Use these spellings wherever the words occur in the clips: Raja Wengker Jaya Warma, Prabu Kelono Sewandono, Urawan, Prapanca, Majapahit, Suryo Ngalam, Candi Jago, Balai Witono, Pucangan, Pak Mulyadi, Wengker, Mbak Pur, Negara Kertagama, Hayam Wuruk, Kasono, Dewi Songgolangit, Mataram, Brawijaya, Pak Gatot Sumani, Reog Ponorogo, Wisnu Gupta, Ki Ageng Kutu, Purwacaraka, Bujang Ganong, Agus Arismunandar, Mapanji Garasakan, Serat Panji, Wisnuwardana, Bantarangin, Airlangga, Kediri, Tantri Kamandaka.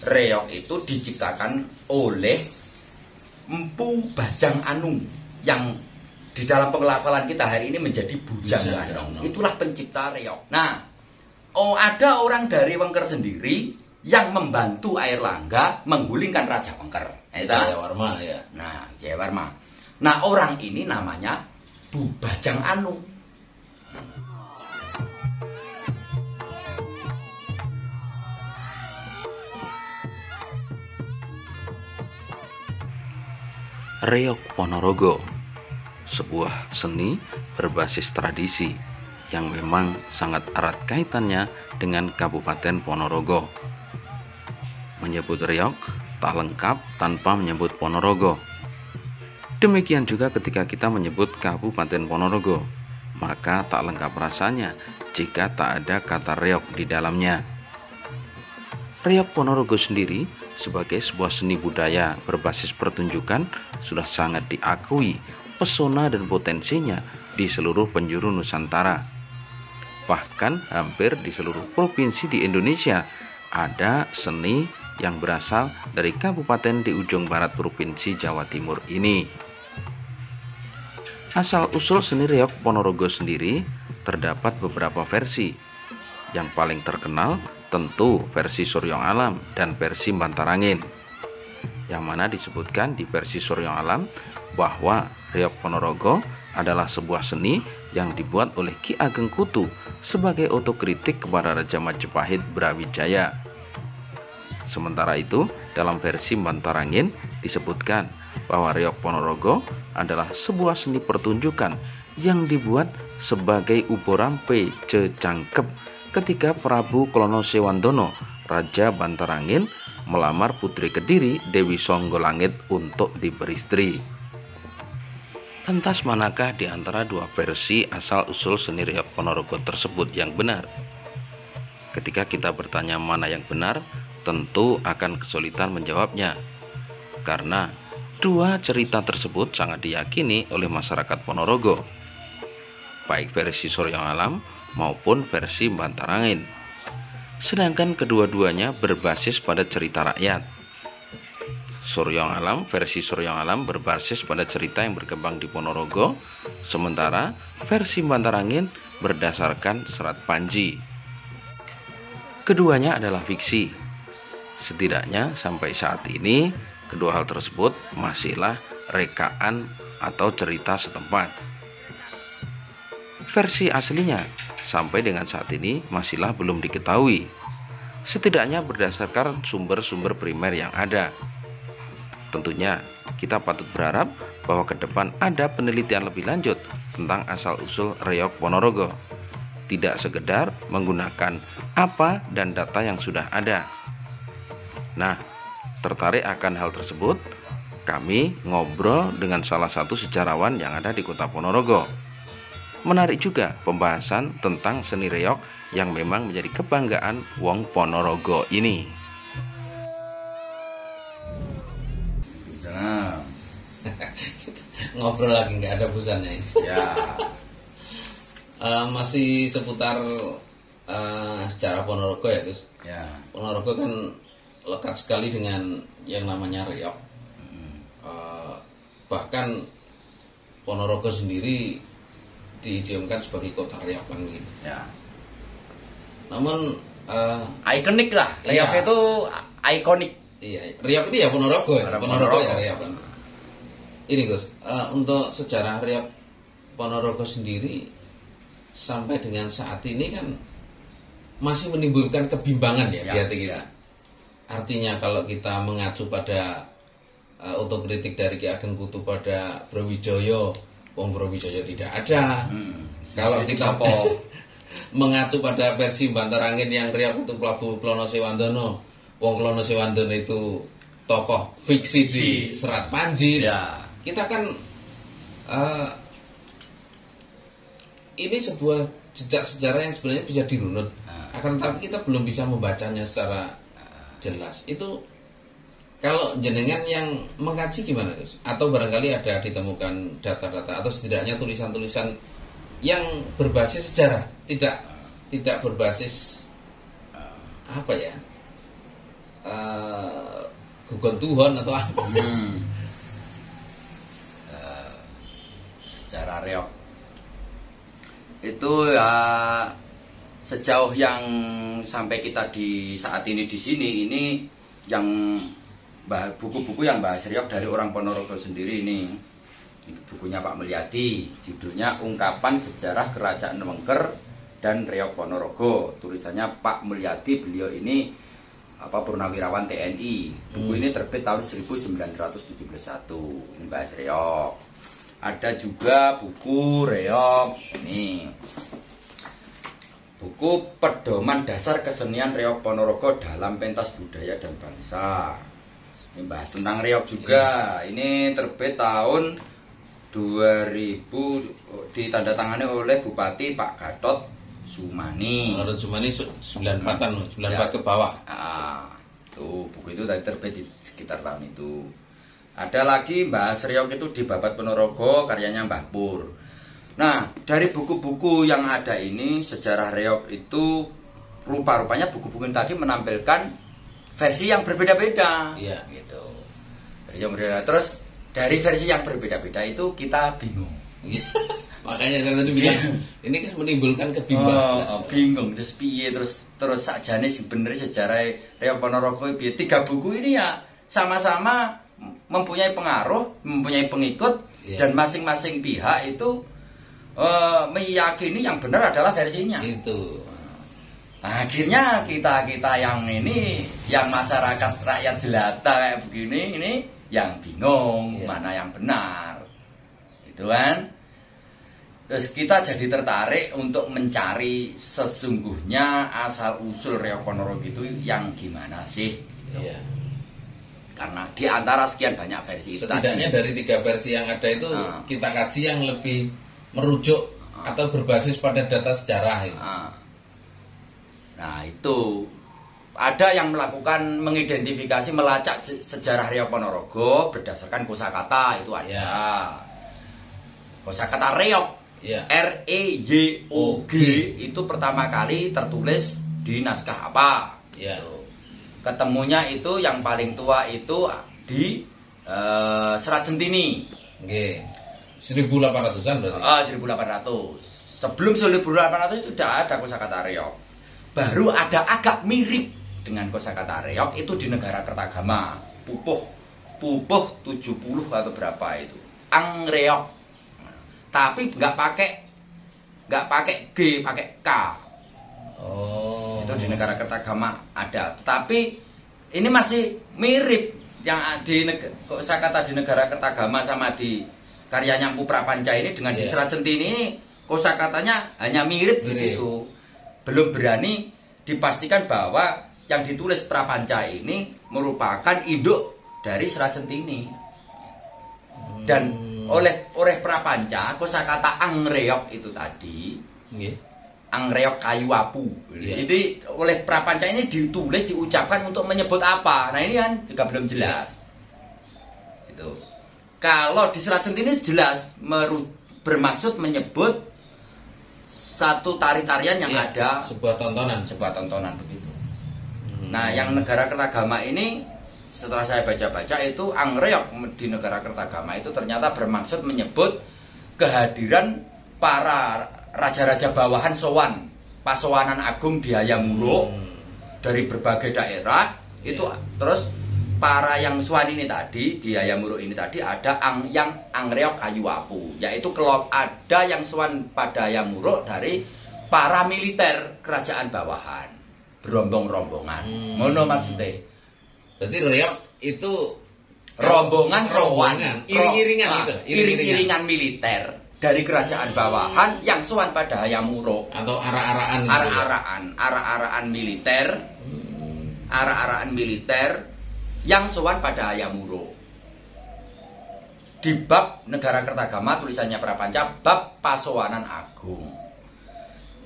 Reog itu diciptakan oleh Mpu Bajang Anung yang di dalam pengelafalan kita hari ini menjadi Bujang Ganong. Itulah pencipta Reog. Nah, ada orang dari Wengker sendiri yang membantu Airlangga menggulingkan Raja Wengker. Jaya Warma ya. Nah, Jaya Warma. Nah, orang ini namanya Bu Bajang Anung. Reog Ponorogo, sebuah seni berbasis tradisi yang memang sangat erat kaitannya dengan Kabupaten Ponorogo. Menyebut Reog tak lengkap tanpa menyebut Ponorogo. Demikian juga ketika kita menyebut Kabupaten Ponorogo, maka tak lengkap rasanya jika tak ada kata Reog di dalamnya. Reog Ponorogo sendiri sebagai sebuah seni budaya berbasis pertunjukan sudah sangat diakui pesona dan potensinya di seluruh penjuru Nusantara. Bahkan hampir di seluruh provinsi di Indonesia ada seni yang berasal dari kabupaten di ujung barat provinsi Jawa Timur ini. Asal-usul seni Reog Ponorogo sendiri terdapat beberapa versi. Yang paling terkenal tentu versi Suryo Ngalam dan versi Bantarangin, yang mana disebutkan di versi Suryo Ngalam bahwa Reog Ponorogo adalah sebuah seni yang dibuat oleh Ki Ageng Kutu sebagai otokritik kepada Raja Majapahit Brawijaya. Sementara itu, dalam versi Bantarangin disebutkan bahwa Reog Ponorogo adalah sebuah seni pertunjukan yang dibuat sebagai uborampe cecangkep ketika Prabu Kelono Sewandono, Raja Bantarangin, melamar putri Kediri Dewi Songgolangit untuk diberistri. Lantas manakah di antara dua versi asal-usul seni Reog Ponorogo tersebut yang benar? Ketika kita bertanya mana yang benar, tentu akan kesulitan menjawabnya. Karena dua cerita tersebut sangat diyakini oleh masyarakat Ponorogo, baik versi Suryo Ngalam maupun versi Bantarangin, sedangkan kedua-duanya berbasis pada cerita rakyat. Suryo Ngalam, versi Suryo Ngalam berbasis pada cerita yang berkembang di Ponorogo, sementara versi Bantarangin berdasarkan Serat Panji. Keduanya adalah fiksi. Setidaknya sampai saat ini kedua hal tersebut masihlah rekaan atau cerita setempat. Versi aslinya sampai dengan saat ini masihlah belum diketahui, setidaknya berdasarkan sumber-sumber primer yang ada. Tentunya kita patut berharap bahwa ke depan ada penelitian lebih lanjut tentang asal-usul Reog Ponorogo, tidak sekedar menggunakan apa dan data yang sudah ada. Nah, tertarik akan hal tersebut? Kami ngobrol dengan salah satu sejarawan yang ada di Kota Ponorogo. Menarik juga pembahasan tentang seni Reog yang memang menjadi kebanggaan wong Ponorogo ini. Nah, ngobrol lagi nggak ada busannya. Ya. Masih seputar sejarah Ponorogo ya, Gus. Ya. Ponorogo kan lekat sekali dengan yang namanya Reog. Bahkan Ponorogo sendiri diidiomkan sebagai kota Reog gitu. Ya. Namun ikonik lah. Reog iya, itu ikonik. Iya. Reog itu ya Ponorogo. Ponorogo ya Reog. Ini Gus, untuk sejarah Reog Ponorogo sendiri sampai dengan saat ini kan masih menimbulkan kebimbangan ya, ya kita. Ya. Artinya kalau kita mengacu pada otokritik dari Ki Ageng Kutu pada Brawijaya, wong Brawijaya tidak ada. Kalau kita mengacu pada versi Bantarangin yang Reog untuk Prabu Kelono Sewandono, wong Kelono Sewandono itu tokoh fiksi di Serat Panji. Ya. Kita kan ini sebuah jejak sejarah yang sebenarnya bisa dirunut. Akan tetapi kita belum bisa membacanya secara jelas. Itu kalau jenengan yang mengkaji gimana, Gus? Atau barangkali ada ditemukan data-data atau setidaknya tulisan-tulisan yang berbasis sejarah, tidak berbasis apa ya? gugon Tuhan atau apa. Secara reog itu ya sejauh yang sampai kita di saat ini di sini ini yang buku-buku yang bahas reog dari orang Ponorogo sendiri ini. Bukunya Pak Mulyadi, judulnya Ungkapan Sejarah Kerajaan Wengker dan Reog Ponorogo. Tulisannya Pak Mulyadi, beliau ini purnawirawan TNI. Buku ini terbit tahun 1971. Ini bahas reog. Ada juga buku reog ini. Buku Pedoman Dasar Kesenian Reog Ponorogo dalam Pentas Budaya dan Bangsa. Ini bahas tentang reog juga. Ini terbit tahun 2000, ditandatangani oleh Bupati Pak Gatot Sumani. Gatot Sumani 94-an, 94 ke bawah. Tuh, buku itu tadi terbit di sekitar tahun itu. Ada lagi bahas reog itu di Babat Ponorogo karyanya Mbak Pur. Nah, dari buku-buku yang ada ini sejarah reog itu rupa-rupanya buku-buku tadi menampilkan versi yang berbeda-beda, iya, gitu. Terus dari versi yang berbeda-beda itu kita bingung. Makanya saya tadi bilang ini kan menimbulkan kebingungan. Bingung terus piye terus sakjane sing bener sejarah Reog Ponorogo piye. Tiga buku ini ya sama-sama mempunyai pengaruh, mempunyai pengikut, iya, dan masing-masing pihak itu meyakini yang benar adalah versinya. Itu. Akhirnya kita yang ini, yang masyarakat rakyat jelata kayak begini ini yang bingung, yeah, mana yang benar, gitu kan? Terus kita jadi tertarik untuk mencari sesungguhnya asal usul Reog Ponorogo itu yang gimana sih? Iya. Yeah. Karena di antara sekian banyak versi, setidaknya itu dari tiga versi yang ada itu kita kaji yang lebih merujuk atau berbasis pada data sejarah. Itu. Nah itu ada yang melakukan mengidentifikasi melacak sejarah Reog Ponorogo berdasarkan kosakata itu ada. Ya. Kosakata reog, ya, R-E-Y-O-G itu pertama kali tertulis di naskah apa? Ya. Ketemunya itu yang paling tua itu di Serat Centhini. Oke. 1800-an berarti. 1800. Sebelum 1800 itu sudah ada kosakata reog. Baru ada agak mirip dengan kosakata reog itu di Negara Kertagama, pupuh 70 atau berapa itu angreog, tapi nggak pakai g, pakai k. Itu di Negara Kertagama ada, tapi ini masih mirip yang di kosakata di Negara Kertagama sama di karyanya Mpu Prapanca ini dengan di Serat Centhini ini kosakatanya hanya mirip gitu. Belum berani dipastikan bahwa yang ditulis Prapanca ini merupakan induk dari Serat Centhini. Dan oleh Prapanca kosakata angreog itu tadi, angreog kayu apu. Jadi oleh Prapanca ini ditulis diucapkan untuk menyebut apa? Nah ini kan juga belum jelas. Itu kalau di Serat Centhini jelas bermaksud menyebut satu tari-tarian yang ada sebuah tontonan begitu. Nah, yang Negara Kertagama ini setelah saya baca-baca itu angreog di Negara Kertagama itu ternyata bermaksud menyebut kehadiran para raja-raja bawahan sowan, pasowanan agung di Hayam Wuruk dari berbagai daerah itu. Terus para yang sowan ini tadi di Hayam Wuruk ini tadi ada yang angreog kayu apu, yaitu kelop ada yang sowan pada Hayam Wuruk dari para militer kerajaan bawahan berombong-rombongan. Ngono maksudnya. Jadi reog itu rombongan sowan, iring-iringan gitu, iring-iringan militer dari kerajaan bawahan yang sowan pada Hayam Wuruk atau ara-araan militer yang sowan pada Hayam Wuruk. Di bab Negara Kertagama tulisannya Prapanca bab pasowanan agung.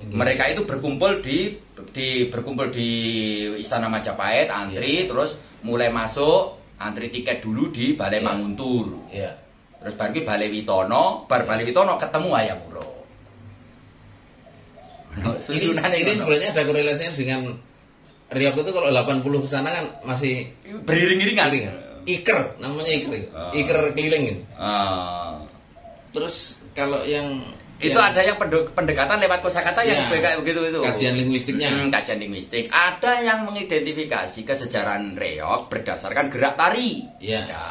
Mereka itu berkumpul di Istana Majapahit, antri, terus mulai masuk, antri tiket dulu di Balai Manguntur. Terus baru di Balai Witono, ketemu Hayam Wuruk. Ini sebenarnya ada korelasinya dengan Reog itu kalau 80 ke sana kan masih beriring-iringan. Iker, namanya Iker. Iker kelilingin. Terus kalau yang itu ada yang pendekatan lewat kosakata yang begitu itu. Kajian linguistiknya. Kajian linguistik. Ada yang mengidentifikasi kesejarahan Reog berdasarkan gerak tari. Iya. Ya.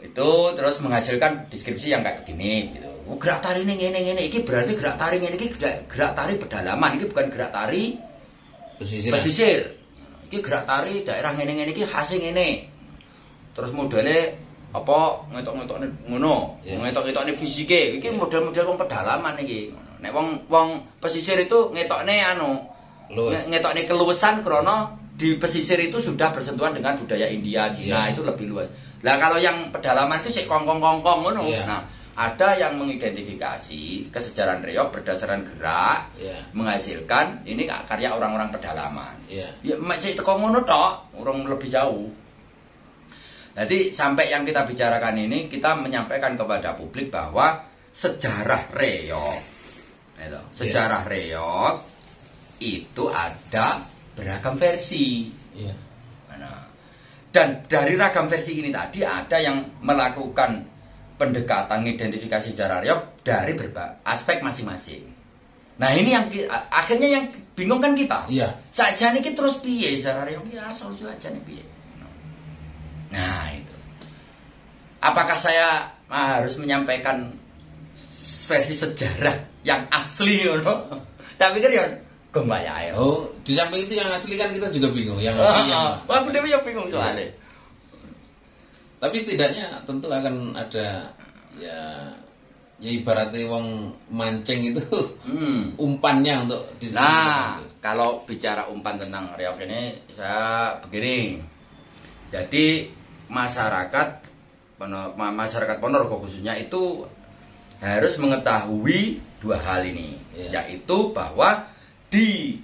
Itu terus menghasilkan deskripsi yang kayak begini gitu. Oh, gerak tari ini. Ini berarti gerak tari ini gerak tari pedalaman. Ini bukan gerak tari pesisir. Ini gerak tari daerah ini khas ini. Terus modelnya apa ngetok-ngetok ngono, ngetok-ngetokne fisike. Iki model-model wong pedalaman iki. Nek wong pesisir itu ngetokne anu, ngetokne keluwesan krana di pesisir itu sudah bersentuhan dengan budaya India, Cina, itu lebih luas. Lah kalau yang pedalaman itu sik kongkong-kongkong ngono. Nah, ada yang mengidentifikasi kesejarahan Reog berdasarkan gerak, menghasilkan ini karya orang-orang pedalaman. Ya masih teko ngono tok, urung lebih jauh. Jadi sampai yang kita bicarakan ini kita menyampaikan kepada publik bahwa sejarah Reog, sejarah Reog itu ada beragam versi. Nah, dan dari ragam versi ini tadi ada yang melakukan pendekatan identifikasi sejarah Reog dari berbagai aspek masing-masing. Nah ini yang akhirnya yang bingung kan kita. Saja ini terus piye sejarah Reog ya solusi aja nih piye. Nah itu, apakah saya harus menyampaikan versi sejarah yang asli, no? Tapi kan ya, gembaya. Oh, di samping itu yang asli kan kita juga bingung, yang asli. Aku dia yang bingung soalnya. Tapi setidaknya tentu akan ada ya ibaratnya wong mancing itu umpannya untuk disini. Nah, kalau bicara umpan tentang Reog ini, saya begini. Jadi masyarakat Ponorogo khususnya itu harus mengetahui dua hal ini, yaitu bahwa di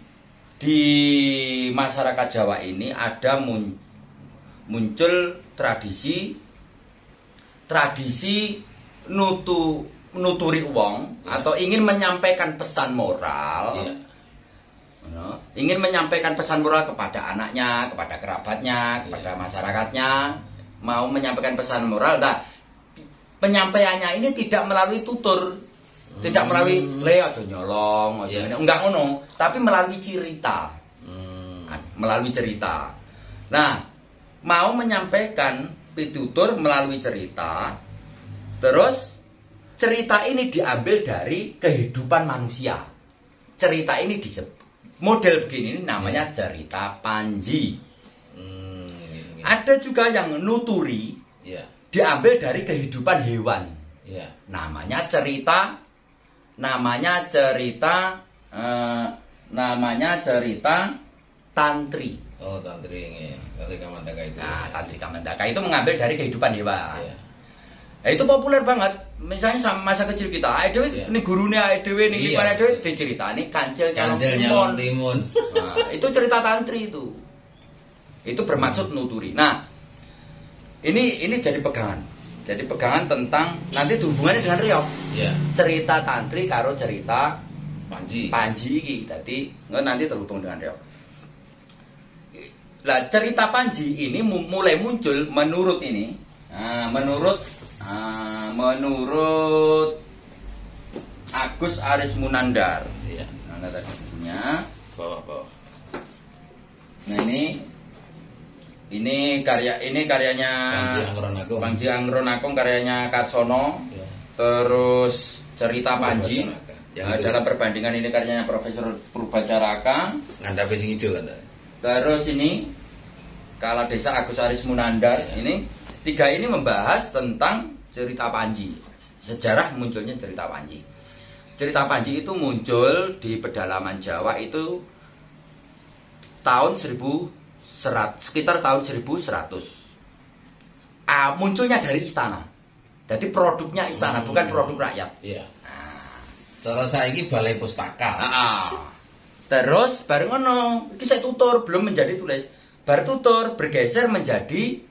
masyarakat Jawa ini ada muncul tradisi nuturi wong atau ingin menyampaikan pesan moral. Ingin menyampaikan pesan moral kepada anaknya, kepada kerabatnya, kepada masyarakatnya, mau menyampaikan pesan moral. Nah, penyampaiannya ini tidak melalui tutur, tidak melalui leo nyolong, enggak ngono, tapi melalui cerita, melalui cerita. Nah, mau menyampaikan pitutur melalui cerita, terus cerita ini diambil dari kehidupan manusia. Cerita ini disebut model begini, ini namanya cerita Panji. Ada juga yang nuturi, diambil dari kehidupan hewan. Namanya cerita Tantri. Oh, Tantri Kamandaka itu mengambil dari kehidupan hewan. Nah, itu populer banget. Misalnya sama masa kecil kita, adewe ini gurunya adewe ini gimana adewe diceritani kancelnya wong timun. Nah, itu cerita Tantri itu. Itu bermaksud nuturi. Nah, ini jadi pegangan. Jadi pegangan tentang nanti hubungannya dengan Reog. Cerita Tantri karo cerita Panji iki tadi nanti terhubung dengan Reog. Lah cerita Panji ini mulai muncul menurut ini. Menurut Agus Arismunandar, mana tadi bukunya? Bawah. Nah ini karyanya Mapanji Garasakan, karyanya Kasono, terus cerita Panji. Dalam perbandingan ini karyanya Profesor Purwacaraka. Ngandhape sing ijo kan? Terus ini Kala Desa Agus Arismunandar ini. Tiga ini membahas tentang cerita Panji, sejarah munculnya cerita Panji. Cerita Panji itu muncul di pedalaman Jawa itu sekitar tahun 1100. Munculnya dari istana. Jadi produknya istana, bukan produk rakyat. Cara saya ini balai pustaka. Terus bareng ono, iki saya tutur belum menjadi tulis. Bar tutur bergeser menjadi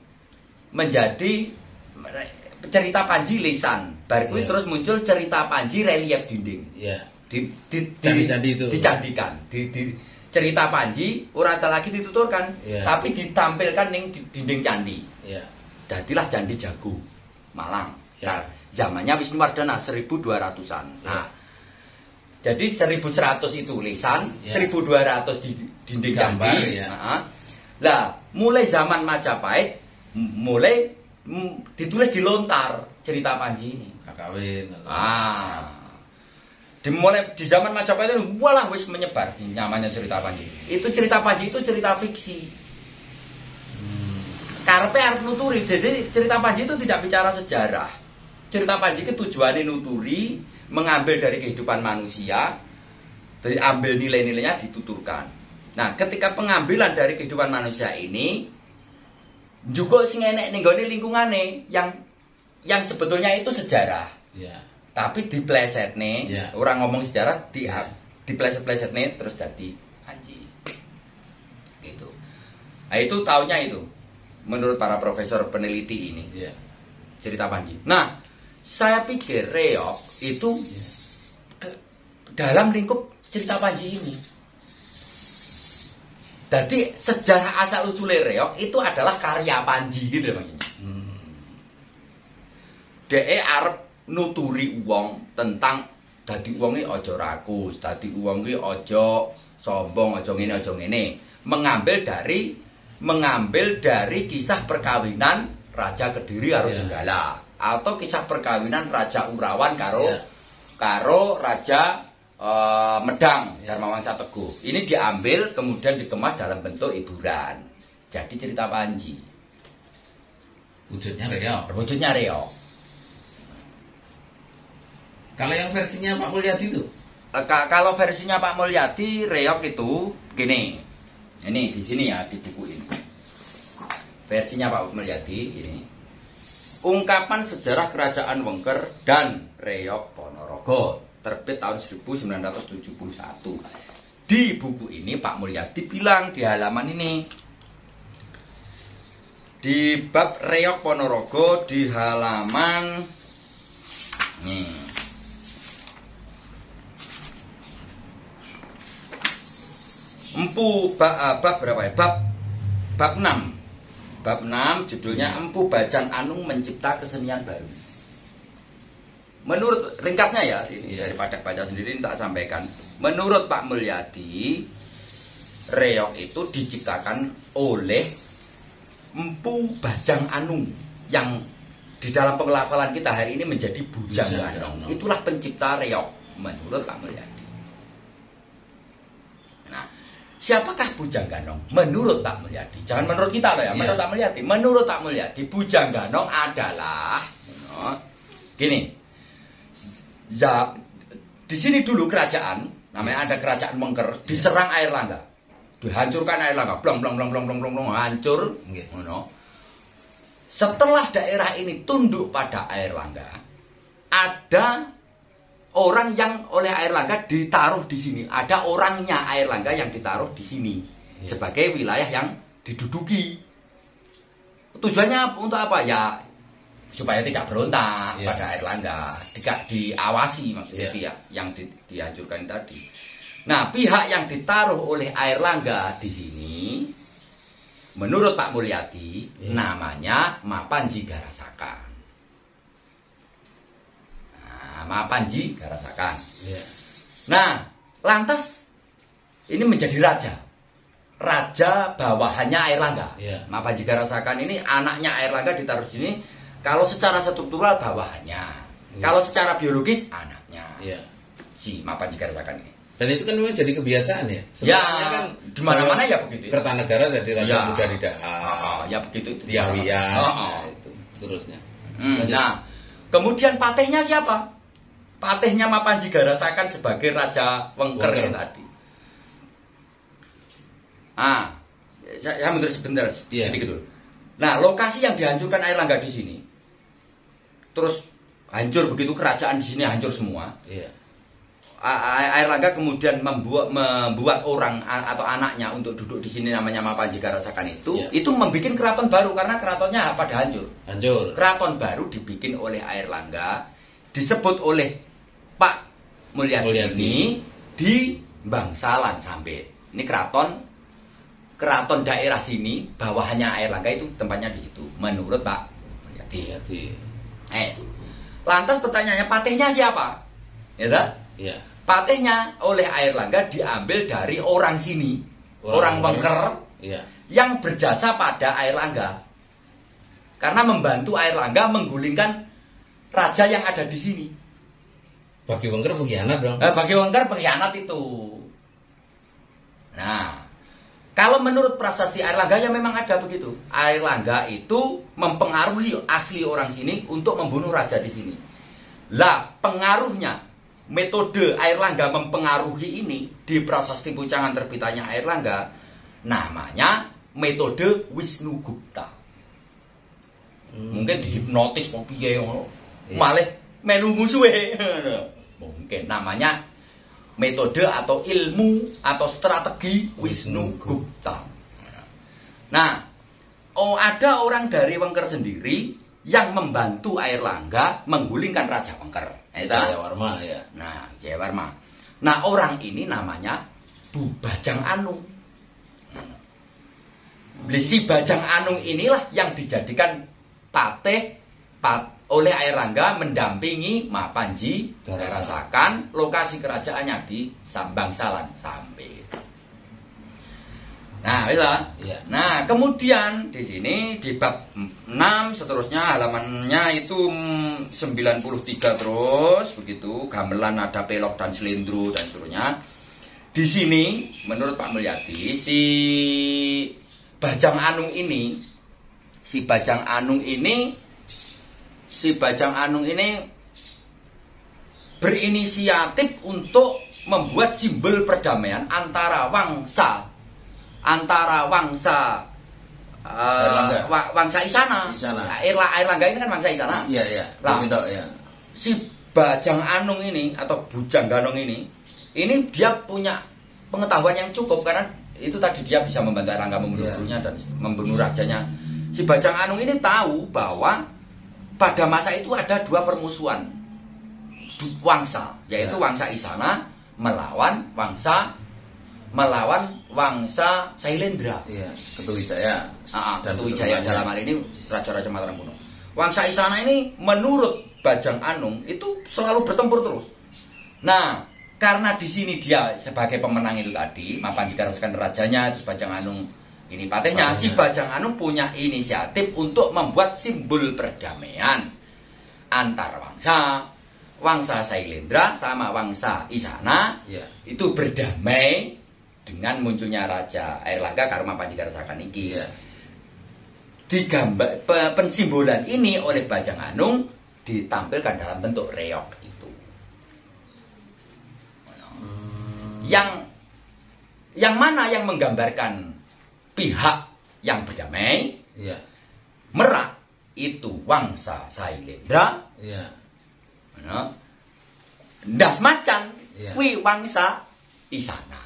cerita Panji lisan. Bar kuwi terus muncul cerita Panji relief dinding. Di candi itu. Dicandikan. Di cerita Panji ora lagi dituturkan, tapi ditampilkan ning dinding candi. Dadilah Candi Jago Malang. Nah, zamannya Wisnuwardana 1200-an. Nah, jadi 1100 itu tulisan, 1200 di dinding gambar, candi. Nah, mulai zaman Majapahit mulai ditulis di lontar cerita Panji ini. Kakawin. Dimulai di zaman Majapahit itu walah wis menyebar namanya cerita Panji. Itu cerita Panji itu cerita fiksi. Karepe arep nuturi. Jadi cerita Panji itu tidak bicara sejarah. Cerita Panji itu tujuannya nuturi, mengambil dari kehidupan manusia, diambil nilai-nilainya dituturkan. Nah, ketika pengambilan dari kehidupan manusia ini juga sing enek ning gone lingkungane yang sebetulnya itu sejarah. Tapi diplesetne, orang ngomong sejarah dipleset-plesetne terus dadi Panji. Gitu. Nah, itu tahunnya itu menurut para profesor peneliti ini. Cerita Panji. Nah, saya pikir Reog itu dalam lingkup cerita Panji ini. Jadi sejarah asal usul Reog itu adalah karya Panji gitu namanya. Dee arep nuturi uang tentang dadi uang ini ojo rakus, dadi uang ini ojo sombong, ojo ngene, mengambil dari kisah perkawinan Raja Kediri karo Jenggala, atau kisah perkawinan Raja Urawan karo Raja Medang Dharmawangsa Teguh. Ini diambil kemudian dikemas dalam bentuk hiburan. Jadi cerita Panji. Wujudnya Reog. Wujudnya Reog. Kalau yang versinya Pak Mulyadi itu? Kalau versinya Pak Mulyadi, Reog itu gini. Ini di sini ya, di buku ini. Versinya Pak Mulyadi ini. Ungkapan Sejarah Kerajaan Wengker dan Reog Ponorogo, terbit tahun 1971. Di buku ini Pak Mulyadi bilang di halaman ini. Di bab Reog Ponorogo di halaman nih. Mpu bab berapa ya? Bab 6. Bab 6 judulnya Mpu Bajang Anung Mencipta Kesenian Baru. Menurut ringkasnya ya, ini daripada baca sendiri tak sampaikan. Menurut Pak Mulyadi, Reog itu diciptakan oleh Mpu Bajang Anung yang di dalam pengelafalan kita hari ini menjadi Bujang Ganong. Itulah pencipta Reog menurut Pak Mulyadi. Nah, siapakah Bujang Ganong? Menurut Pak Mulyadi, jangan menurut kita loh ya, menurut Pak Mulyadi. Menurut Pak Mulyadi, Bujang Ganong adalah gini. Di sini dulu kerajaan, namanya ada kerajaan Wengker, diserang Airlangga. Dihancurkan Airlangga, blong hancur, Setelah daerah ini tunduk pada Airlangga, ada orang yang oleh Airlangga ditaruh di sini, ada orangnya Airlangga yang ditaruh di sini sebagai wilayah yang diduduki. Tujuannya untuk apa ya? Supaya tidak berontak pada Airlangga, diawasi maksudnya yang dihancurkan tadi. Nah, pihak yang ditaruh oleh Airlangga di sini, menurut Pak Mulyadi, namanya Mapanji Garasakan. Mapanji Garasakan. Nah, lantas ini menjadi raja. Raja bawahannya Airlangga. Mapanji Garasakan ini anaknya Airlangga ditaruh sini. Kalau secara struktural bawahannya, kalau secara biologis anaknya. Si Mapanji Garasakan ini. Dan itu kan memang jadi kebiasaan ya. Sebenarnya kan di mana-mana ya begitu. Kertanegara jadi raja muda di Dahar. Ya begitu itu. Tiawian. Itu seterusnya. Nah, kemudian patihnya siapa? Patihnya Mapanji Garasakan sebagai Raja Wengker yang tadi. Saya mundur sebentar sedikit dulu. Nah, lokasi yang dihancurkan Airlangga di sini, terus hancur begitu, kerajaan di sini hancur semua. Airlangga kemudian membuat orang atau anaknya untuk duduk di sini, namanya Mapanji Garasakan itu membuat keraton baru karena keratonnya pada hancur. Keraton baru dibikin oleh Airlangga, disebut oleh Pak Mulyadi ini di Bangsalan Sambit. Ini keraton daerah sini bawahannya Airlangga itu tempatnya di situ menurut Pak Mulyadi. Lantas pertanyaannya, patihnya siapa? Ya tak? Iya. Patihnya oleh Airlangga diambil dari orang sini, orang Wengker yang berjasa pada Airlangga karena membantu Airlangga menggulingkan raja yang ada di sini. Bagi Wengker pengkhianat dong. Bagi Wengker pengkhianat itu. Nah, kalau menurut prasasti Airlangga ya memang ada begitu. Airlangga itu mempengaruhi asli orang sini untuk membunuh raja di sini. Lah, pengaruhnya, metode Airlangga mempengaruhi ini di prasasti Pucangan terbitanya Airlangga namanya metode Wisnu Gupta. Mungkin dihipnotis kopiye ngono. Malah melu musuhe. Mungkin namanya metode atau ilmu atau strategi Wisnu Gupta. Nah, ada orang dari Wengker sendiri yang membantu Airlangga menggulingkan Raja Wengker, Jaya Warma ya. Nah, Jaya Warma. Nah, orang ini namanya Mpu Bajang Anung. Si Bajang Anung inilah yang dijadikan patih oleh Airlangga mendampingi Mapanji Garasakan, lokasi kerajaannya di Bangsalan sampai. Nah, bisa. Ya. Nah, kemudian di sini di bab 6 seterusnya halamannya itu 93 terus begitu, gamelan ada pelok dan selendro dan seterusnya. Di sini menurut Pak Mulyadi si Bajang Anung ini berinisiatif untuk membuat simbol perdamaian antara Wangsa Isana. Airlangga ini kan Wangsa Isana. Iya. Si Bajang Anung ini atau Bujang Ganong ini dia punya pengetahuan yang cukup karena itu tadi dia bisa membantu Airlangga membunuhnya dan membunuh rajanya. Si Bajang Anung ini tahu bahwa pada masa itu ada dua permusuhan wangsa, yaitu Wangsa Isana melawan Wangsa Sailendra. Iya, Kertanegara. Kertanegara dalam hal ini raja-raja Mataram kuno. Wangsa Isana ini menurut Bajang Anung itu selalu bertempur terus. Nah, karena di sini dia sebagai pemenang itu tadi, Mapanji Garasakan rajanya, terus Bajang Anung ini patihnya. Si Bajang Anung punya inisiatif untuk membuat simbol perdamaian antar Wangsa Sailendra sama Wangsa Isana itu berdamai dengan munculnya Raja Airlangga karena Mapanji Garasakan ini. Digambar pensimbolan ini oleh Bajang Anung ditampilkan dalam bentuk reog itu. Yang mana yang menggambarkan pihak yang berdamai, Merak itu Wangsa Sailendra, Das Macan, kui Wangsa Isana.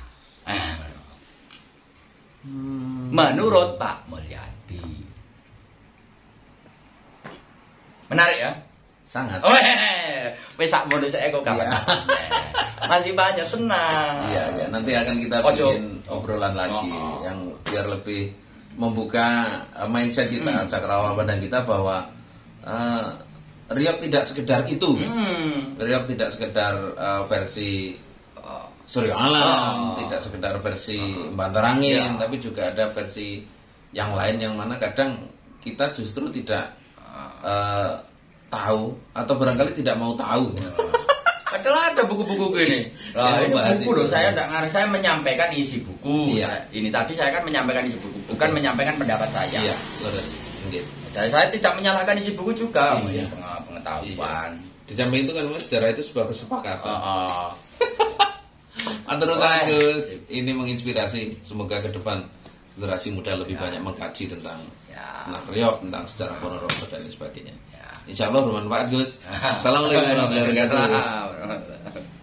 Menurut Pak Mulyadi, menarik ya? Sangat. Pesak modus ego kapan? Masih banyak, tenang. Iya. Nanti akan kita bikin obrolan lagi yang biar lebih membuka mindset kita, cakrawala badan kita bahwa Reog tidak sekedar itu. Reog tidak sekedar versi Suryo Ngalam, tidak sekedar versi Bantarangin, tapi juga ada versi yang lain yang mana kadang kita justru tidak tahu atau barangkali tidak mau tahu. Padahal ada buku-buku ini. Ini buku loh, saya menyampaikan isi buku. Ini tadi saya kan menyampaikan isi buku, bukan menyampaikan pendapat saya. Iya, lurus. Saya tidak menyalahkan isi buku juga. Pengetahuan. Di samping itu kan sejarah itu sebuah kesepakatan. Antara lain ini menginspirasi. Semoga ke depan generasi muda lebih banyak mengkaji tentang Reog, tentang sejarah Ponorogo dan lain sebagainya. Insya Allah bermanfaat, Gus. Assalamualaikum warahmatullahi wabarakatuh.